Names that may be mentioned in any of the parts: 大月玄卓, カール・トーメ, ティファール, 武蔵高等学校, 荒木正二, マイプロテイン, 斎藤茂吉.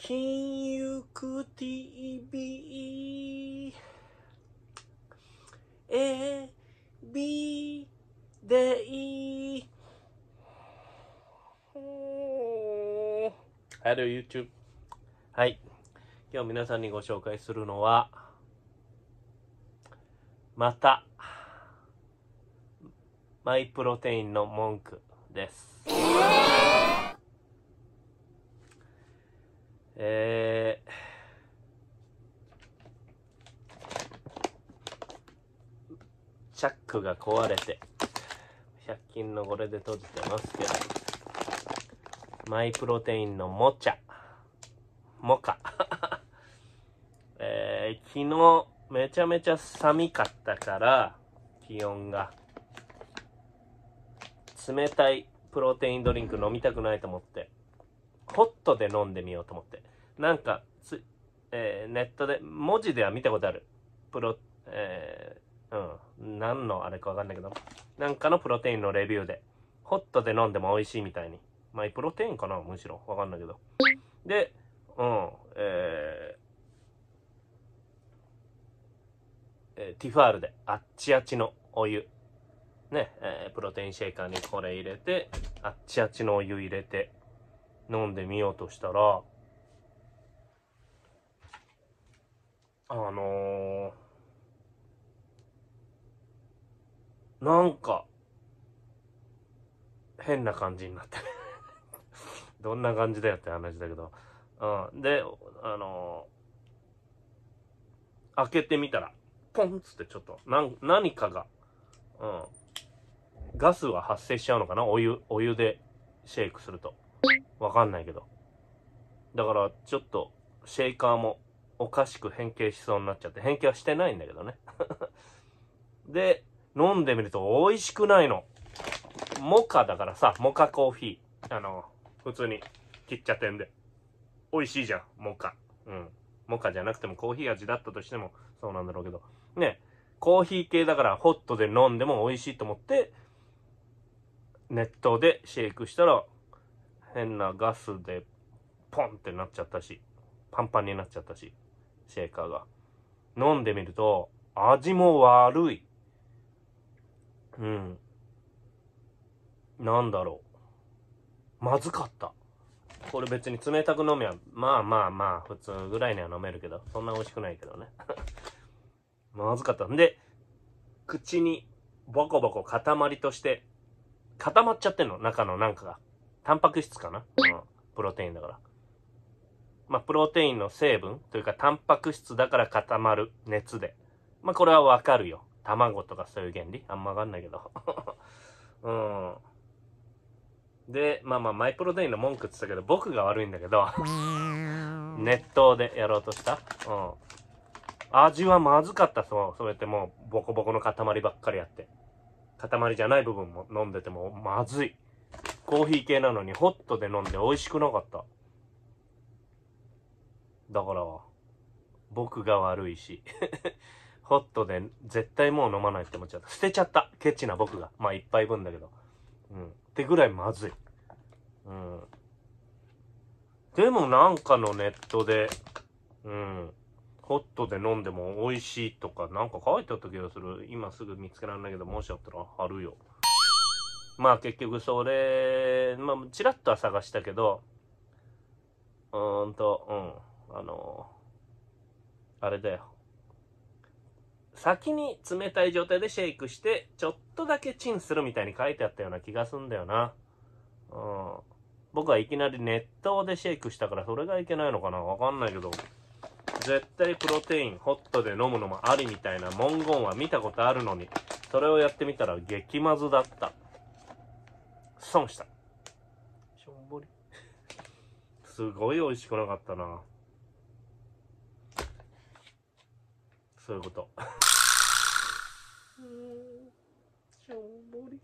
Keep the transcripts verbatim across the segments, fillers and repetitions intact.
金ゆく ティービー エビデイ。はい、YouTube。はい。今日皆さんにご紹介するのは、また、マイプロテインの文句です。えー、チャックが壊れて、ひゃく均のこれで閉じてますけど、マイプロテインのモチャ、モカ。えー、昨日めちゃめちゃ寒かったから、気温が。冷たいプロテインドリンク飲みたくないと思って、ホットで飲んでみようと思って。なんかつ、えー、ネットで、文字では見たことある。プロ、えー、うん。何のあれかわかんないけど、なんかのプロテインのレビューで、ホットで飲んでも美味しいみたいに。マイプロテインかなむしろ。わかんないけど。で、うん、えーえー、ティファールで、あっちあっちのお湯。ね、えー、プロテインシェイカーにこれ入れて、あっちあっちのお湯入れて、飲んでみようとしたら、あのー、なんか、変な感じになってる。どんな感じだよって話だけど。うん、で、あのー、開けてみたら、ポンっつってちょっと、なん、何かが、うん、ガスは発生しちゃうのかなお湯、お湯でシェイクすると。わかんないけど。だから、ちょっと、シェイカーもおかしく変形しそうになっちゃって、変形はしてないんだけどね。で、飲んでみると美味しくないの。モカだからさ、モカコーヒー。あの、普通に喫茶店で。美味しいじゃん、モカ。うん。モカじゃなくてもコーヒー味だったとしてもそうなんだろうけど。ね、コーヒー系だからホットで飲んでも美味しいと思って、ネットでシェイクしたら、変なガスでポンってなっちゃったし、パンパンになっちゃったし、シェイカーが。飲んでみると、味も悪い。うん。なんだろう。まずかった。これ別に冷たく飲みは、まあまあまあ、普通ぐらいには飲めるけど、そんな美味しくないけどね。まずかった。んで、口にボコボコ塊として、固まっちゃってんの、中のなんかが。タンパク質かな、うん、プロテインだから。まあ、プロテインの成分というか、タンパク質だから固まる。熱で。まあ、これはわかるよ。卵とかそういう原理あんまわかんないけど。うん。で、まあまあ、マイプロテインの文句って言ったけど、僕が悪いんだけど、熱湯でやろうとした。うん。味はまずかった、そう。それってもう、ボコボコの塊ばっかりやって。塊じゃない部分も飲んでても、まずい。コーヒー系なのにホットで飲んで美味しくなかった。だから、僕が悪いし、ホットで絶対もう飲まないって思っちゃった。捨てちゃった。ケチな僕が。まあ、一杯分だけど。うん。ってぐらいまずい。うん。でもなんかのネットで、うん。ホットで飲んでも美味しいとか、なんか書いてあった気がする。今すぐ見つけられないけど、もしあったら貼るよ。まあ結局それ、まあチラッとは探したけど、うーんと、うん、あのー、あれだよ。先に冷たい状態でシェイクして、ちょっとだけチンするみたいに書いてあったような気がすんだよな。うん。僕はいきなり熱湯でシェイクしたからそれがいけないのかなわかんないけど、絶対プロテイン、ホットで飲むのもありみたいな文言は見たことあるのに、それをやってみたら激まずだった。損した。しょんぼり。すごい美味しくなかったな。そういうこと。しょんぼり。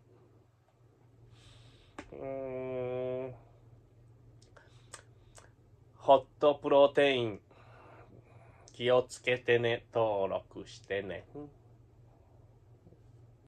うん。ホットプロテイン。気をつけてね。登録してね。